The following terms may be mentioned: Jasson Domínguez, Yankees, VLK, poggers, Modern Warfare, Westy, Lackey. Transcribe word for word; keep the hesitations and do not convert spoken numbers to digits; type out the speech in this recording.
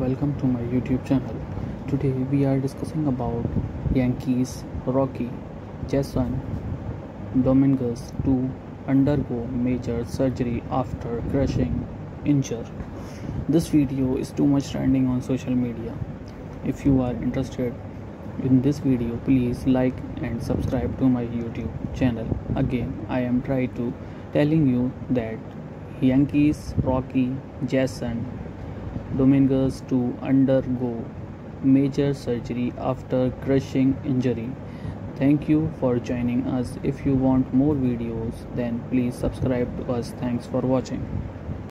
Welcome to my YouTube channel. Today we are discussing about Yankees Rocky Jasson Domínguez to undergo major surgery after crushing injury. This video is too much trending on social media. If you are interested in this video, please like and subscribe to my YouTube channel. Again, I am trying to telling you that Yankees Rocky Jasson Domínguez to undergo major surgery after crushing injury. Thank you for joining us. If you want more videos, then please subscribe to us. Thanks for watching.